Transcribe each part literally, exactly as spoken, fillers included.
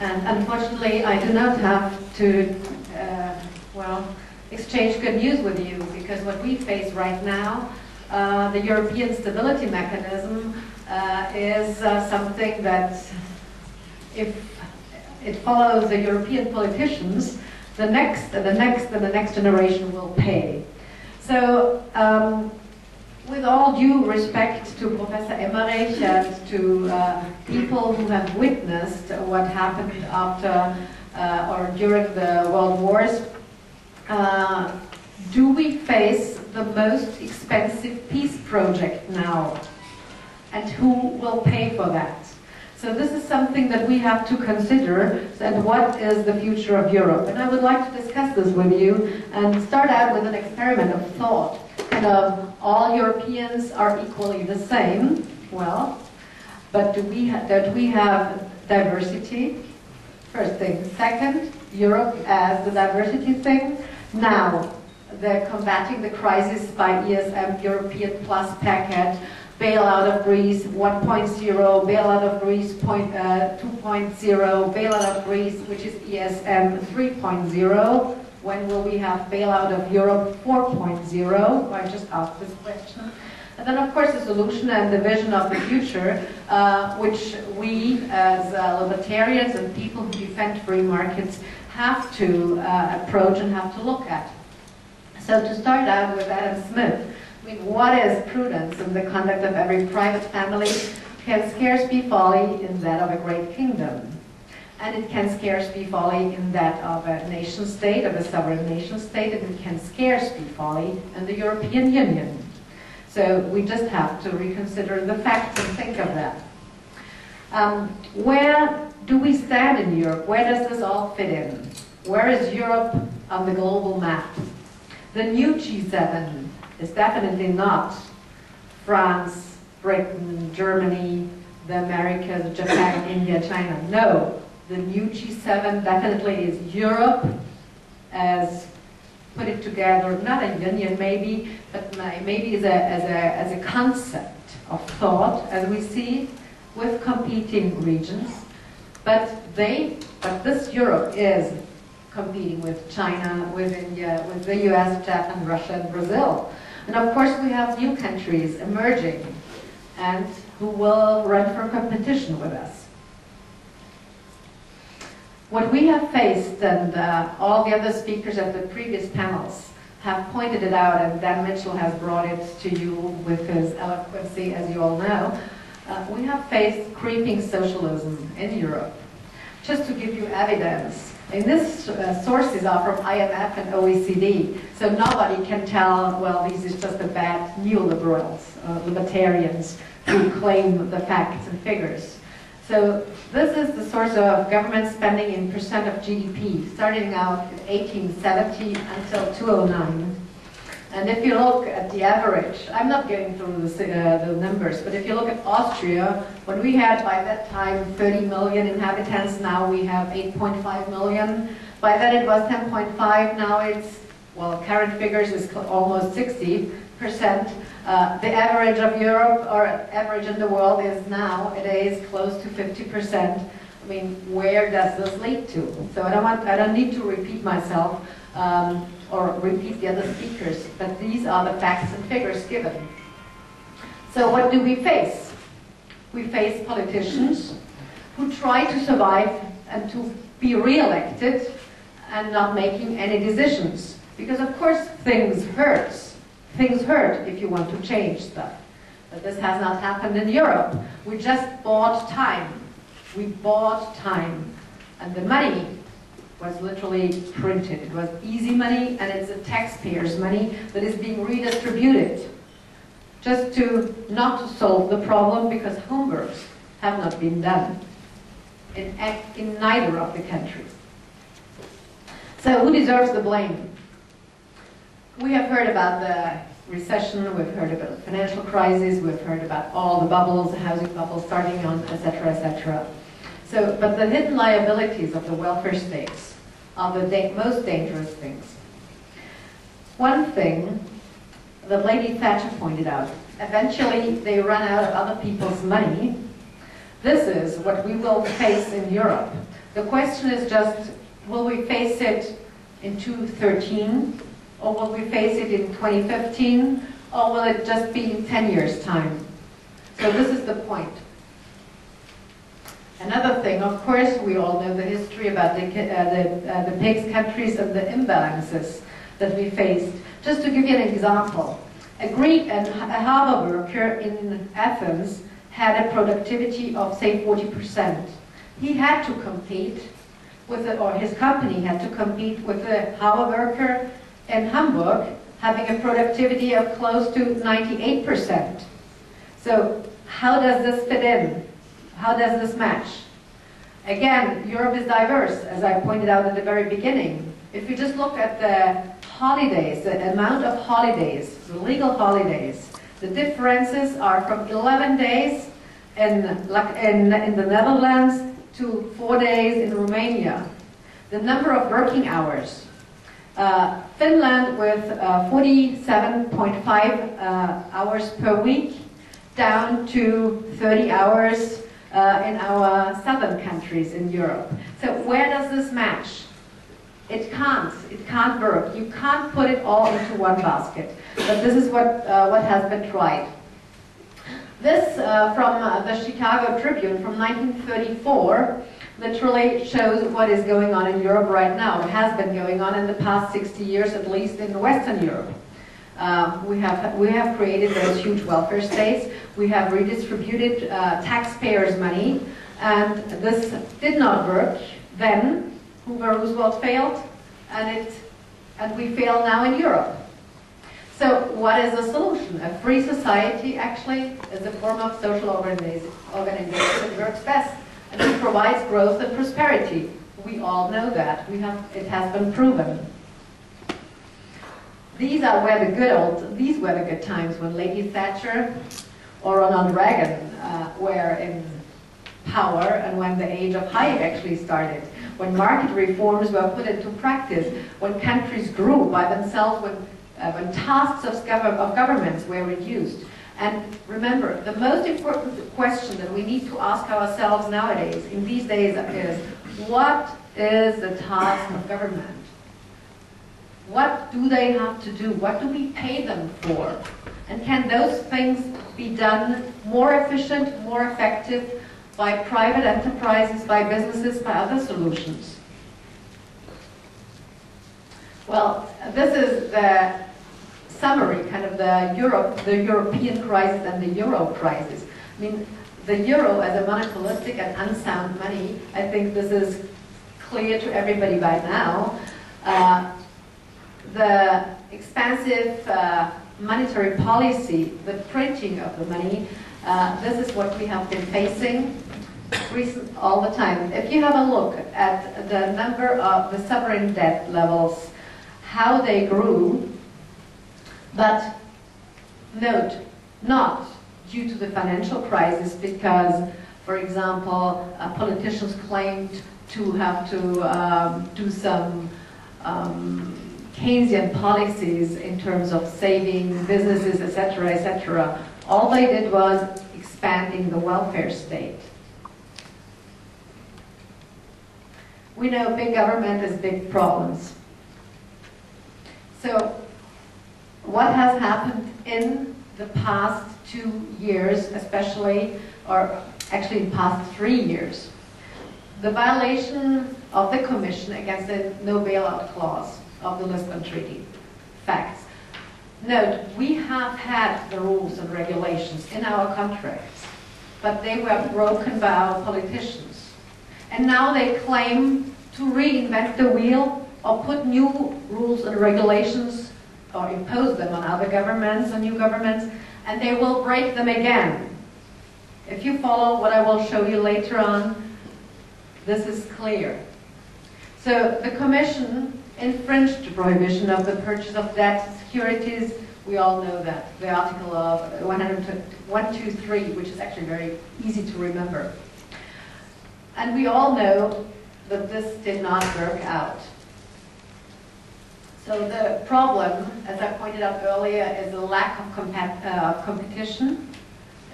And unfortunately, I do not have to, uh, well, exchange good news with you, because what we face right now, uh, the European Stability Mechanism, uh, is uh, something that, if it follows the European politicians, the next, and the next, and the next generation will pay. So, um, with all due respect to Professor Emmerich and to uh, people who have witnessed what happened after uh, or during the World Wars, uh, do we face the most expensive peace project now? And who will pay for that? So this is something that we have to consider, and what is the future of Europe? And I would like to discuss this with you and start out with an experiment of thought. Kind of, all Europeans are equally the same, well, but do we ha that we have diversity? First thing. Second, Europe as the diversity thing. Now, they're combating the crisis by E S M, European Plus package, bailout of Greece one point oh, bailout of Greece uh, two point oh, bailout of Greece, which is E S M three point oh. When will we have bailout of Europe four point oh? I just asked this question. And then, of course, the solution and the vision of the future, uh, which we as uh, libertarians and people who defend free markets have to uh, approach and have to look at. So to start out with Adam Smith, I mean, what is prudence in the conduct of every private family can scarce be folly in that of a great kingdom. And it can scarce be folly in that of a nation state, of a sovereign nation state, and it can scarce be folly in the European Union. So we just have to reconsider the facts and think of that. Um, where do we stand in Europe? Where does this all fit in? Where is Europe on the global map? The new G seven is definitely not France, Britain, Germany, the Americas, Japan, India, China. No. The new G seven definitely is Europe, as put it together, not a union maybe, but maybe as a, as a, as a concept of thought, as we see, with competing regions. But they, but this Europe is competing with China, with India, with the U S, Japan, Russia, and Brazil. And of course we have new countries emerging, and who will run for competition with us. What we have faced, and uh, all the other speakers at the previous panels have pointed it out, and Dan Mitchell has brought it to you with his eloquence, as you all know, uh, we have faced creeping socialism in Europe. Just to give you evidence, and this uh, sources are from I M F and O E C D, so nobody can tell, well, these is just the bad neoliberals, uh, libertarians who claim the facts and figures. So this is the source of government spending in percent of G D P, starting out in eighteen seventy until two thousand nine. And if you look at the average, I'm not getting through the, uh, the numbers, but if you look at Austria, when we had by that time thirty million inhabitants, now we have eight point five million. By then it was ten point five, now it's, well, current figures is almost sixty percent. Uh, the average of Europe, or average in the world, is now, it is close to fifty percent. I mean, where does this lead to? So I don't want, I don't need to repeat myself um, or repeat the other speakers, but these are the facts and figures given. So what do we face? We face politicians who try to survive and to be re-elected and not making any decisions. Because of course things hurt. Things hurt if you want to change stuff. But this has not happened in Europe. We just bought time. We bought time. And the money was literally printed. It was easy money, and it's the taxpayers' money that is being redistributed. Just to not to solve the problem, because homeworks have not been done in, in neither of the countries. So who deserves the blame? We have heard about the recession, we've heard about the financial crisis, we've heard about all the bubbles, the housing bubble starting on, et cetera, et cetera. So, but the hidden liabilities of the welfare states are the da most dangerous things. One thing that Lady Thatcher pointed out, eventually they run out of other people's money. This is what we will face in Europe. The question is just, will we face it in two thousand thirteen, or will we face it in twenty fifteen, or will it just be in ten years' time? So this is the point. Another thing, of course, we all know the history about the, uh, the, uh, the PIGS countries and the imbalances that we faced. Just to give you an example, a Greek and a harbor worker in Athens had a productivity of, say, forty percent. He had to compete with, a, or his company had to compete with a harbor worker in Hamburg having a productivity of close to ninety-eight percent. So how does this fit in? How does this match? Again, Europe is diverse, as I pointed out at the very beginning. If you just look at the holidays, the amount of holidays, the legal holidays, the differences are from eleven days in, in, in the Netherlands to four days in Romania. The number of working hours. Uh, Finland with forty-seven point five uh, hours per week, down to thirty hours Uh, in our southern countries in Europe. So where does this match? It can't. It can't work. You can't put it all into one basket. But this is what, uh, what has been tried. This uh, from uh, the Chicago Tribune from nineteen thirty-four literally shows what is going on in Europe right now. It has been going on in the past sixty years, at least in Western Europe. Uh, we have we have created those huge welfare states. We have redistributed uh, taxpayers' money, and this did not work then. Hoover, Roosevelt failed, and it and we fail now in Europe. So, what is the solution? A free society actually is a form of social organization that works best, and it provides growth and prosperity. We all know that. We have it has been proven. These are where the good old, these were the good times when Lady Thatcher or Ronald Reagan uh, were in power, and when the age of Hayek actually started, when market reforms were put into practice, when countries grew by themselves, when, uh, when tasks of, gov of governments were reduced. And remember, the most important question that we need to ask ourselves nowadays, in these days, is what is the task of government? What do they have to do? What do we pay them for? And can those things be done more efficient, more effective by private enterprises, by businesses, by other solutions? Well, this is the summary, kind of the Europe, the European crisis and the euro crisis. I mean, the euro as a monopolistic and unsound money, I think this is clear to everybody by now. Uh, The expansive uh, monetary policy, the printing of the money, uh, this is what we have been facing recent, all the time. If you have a look at the number of the sovereign debt levels, how they grew, but note, not due to the financial crisis, because, for example, uh, politicians claimed to have to um, do some um, Keynesian policies in terms of saving businesses, et cetera, et cetera. All they did was expanding the welfare state. We know big government is big problems. So, what has happened in the past two years, especially, or actually in the past three years? The violation of the Commission against the no bailout clause of the Lisbon Treaty. Facts. Note, we have had the rules and regulations in our contracts, but they were broken by our politicians. And now they claim to reinvent the wheel or put new rules and regulations or impose them on other governments and new governments, and they will break them again. If you follow what I will show you later on, this is clear. So the Commission infringed the prohibition of the purchase of debt securities. We all know that. The article of one twenty-three, which is actually very easy to remember. And we all know that this did not work out. So the problem, as I pointed out earlier, is the lack of compa uh, competition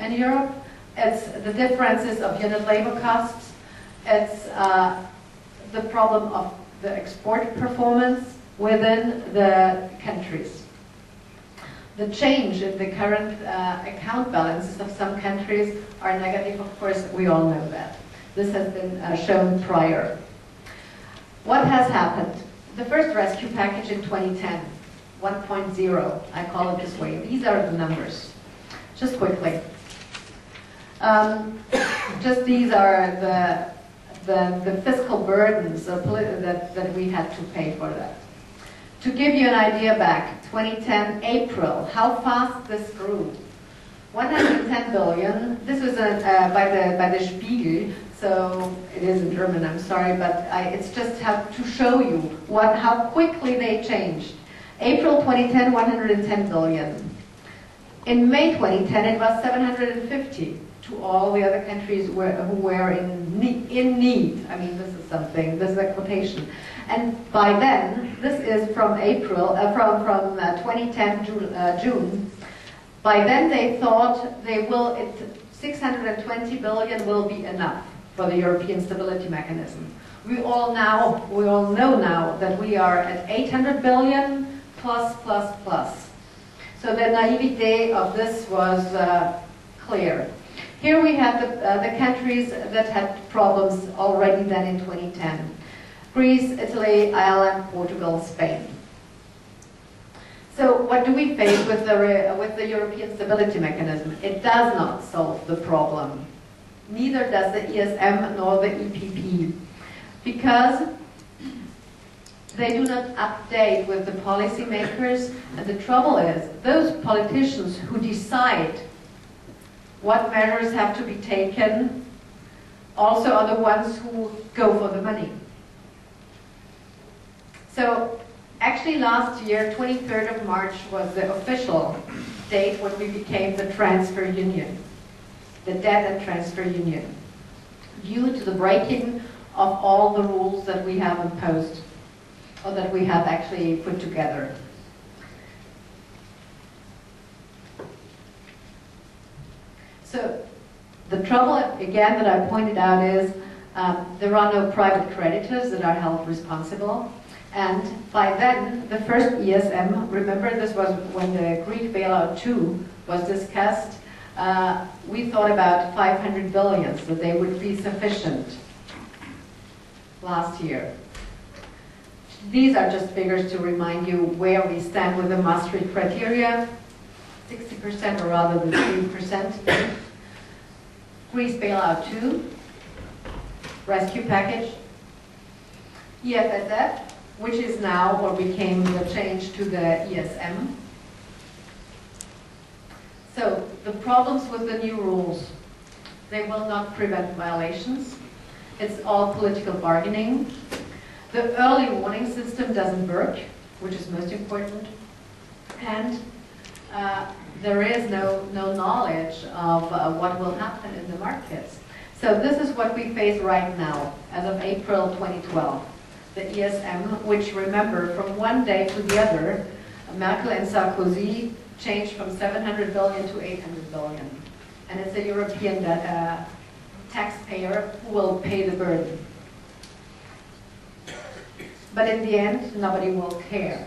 in Europe. It's the differences of unit labor costs. It's uh, the problem of the export performance within the countries. The change in the current uh, account balances of some countries are negative, of course, we all know that. This has been uh, shown prior. What has happened? The first rescue package in twenty ten, one point oh, I call it this way. These are the numbers, just quickly. Um, just these are the, the, the fiscal burdens of, that, that we had to pay for that. To give you an idea back, twenty ten, April, how fast this grew. one hundred ten billion, this was a, uh, by, the, by the Spiegel, so it is in German, I'm sorry, but I, it's just have to show you what, how quickly they changed. April twenty ten, one hundred ten billion. In May twenty ten, it was seven hundred fifty to all the other countries were, who were in, in need. I mean, this is something, this is a quotation. And by then, this is from April, uh, from, from uh, twenty ten, June, uh, June. By then they thought they will, it, six hundred twenty billion will be enough for the European Stability Mechanism. We all now, we all know now that we are at eight hundred billion plus, plus, plus. So the naivete of this was uh, clear. Here we have the, uh, the countries that had problems already then in twenty ten. Greece, Italy, Ireland, Portugal, Spain. So what do we face with the, with the European Stability Mechanism? It does not solve the problem. Neither does the E S M nor the E P P, because they do not update with the policymakers, and the trouble is those politicians who decide what measures have to be taken also are the ones who go for the money. So actually last year, twenty-third of March was the official date when we became the transfer union, the debt and transfer union, due to the breaking of all the rules that we have imposed, or that we have actually put together. So the trouble, again, that I pointed out is um, there are no private creditors that are held responsible. And by then, the first E S M, remember this was when the Greek bailout two was discussed, uh, we thought about five hundred billion, so they would be sufficient last year. These are just figures to remind you where we stand with the Maastricht criteria, sixty percent or rather the three percent. Greece bailout two, rescue package, E F S F, which is now or became the change to the E S M. So the problems with the new rules, they will not prevent violations. It's all political bargaining. The early warning system doesn't work, which is most important. And uh, there is no, no knowledge of uh, what will happen in the markets. So this is what we face right now as of April twenty twelve. The E S M, which remember, from one day to the other, Merkel and Sarkozy changed from seven hundred billion to eight hundred billion. And it's a European uh, taxpayer who will pay the burden. But in the end, nobody will care.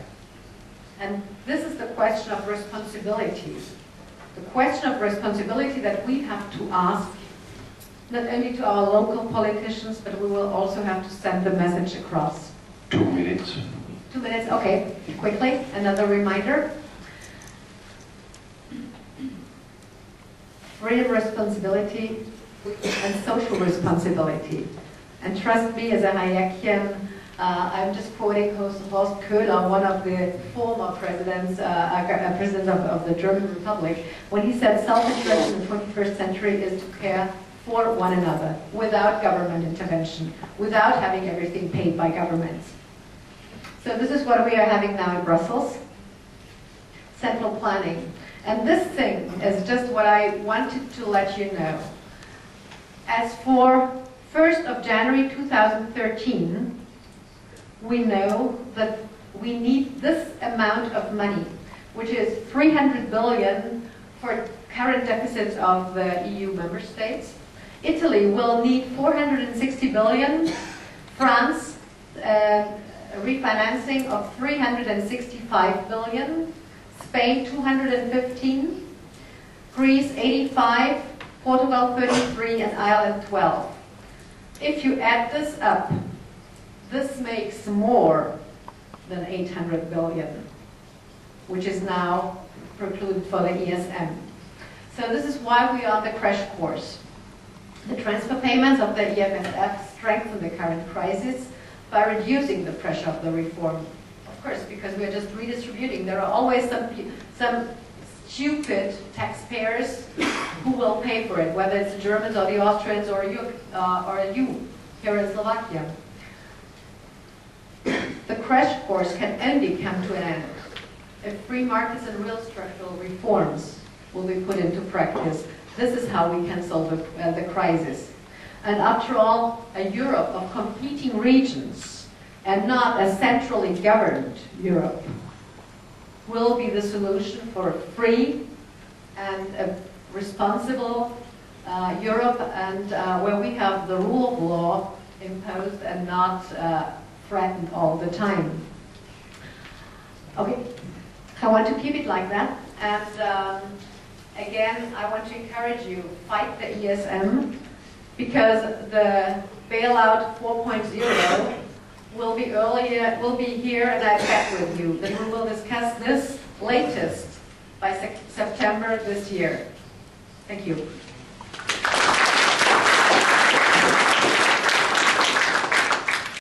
And this is the question of responsibility. The question of responsibility that we have to ask not only to our local politicians, but we will also have to send the message across. Two minutes. Two minutes, okay. Quickly, another reminder. Freedom, responsibility, and social responsibility. And trust me, as a Hayekian, uh, I'm just quoting Horst Köhler, one of the former presidents, uh, uh, president of, of the German Republic, when he said self-interest in the twenty-first century is to care for one another, without government intervention, without having everything paid by governments. So this is what we are having now in Brussels, central planning. And this thing is just what I wanted to let you know. As for first of January two thousand thirteen, we know that we need this amount of money, which is three hundred billion for current deficits of the E U member states. Italy will need four hundred sixty billion, France uh, refinancing of three hundred sixty-five billion, Spain two hundred fifteen, Greece eighty-five, Portugal thirty-three, and Ireland twelve. If you add this up, this makes more than eight hundred billion, which is now precluded for the E S M. So this is why we are on the crash course. The transfer payments of the E F S F strengthen the current crisis by reducing the pressure of the reform. Of course, because we are just redistributing. There are always some, some stupid taxpayers who will pay for it, whether it's the Germans or the Austrians or you, uh, or you here in Slovakia. The crash course can only come to an end if free markets and real structural reforms will be put into practice. This is how we can solve the, uh, the crisis. And after all, a Europe of competing regions and not a centrally governed Europe will be the solution for a free and a responsible uh, Europe, and uh, where we have the rule of law imposed and not uh, threatened all the time. Okay, I want to keep it like that, and um, again, I want to encourage you, fight the E S M, because the bailout four point oh will be earlier, will be here, and I bet with you that we will discuss this latest by se September this year. Thank you.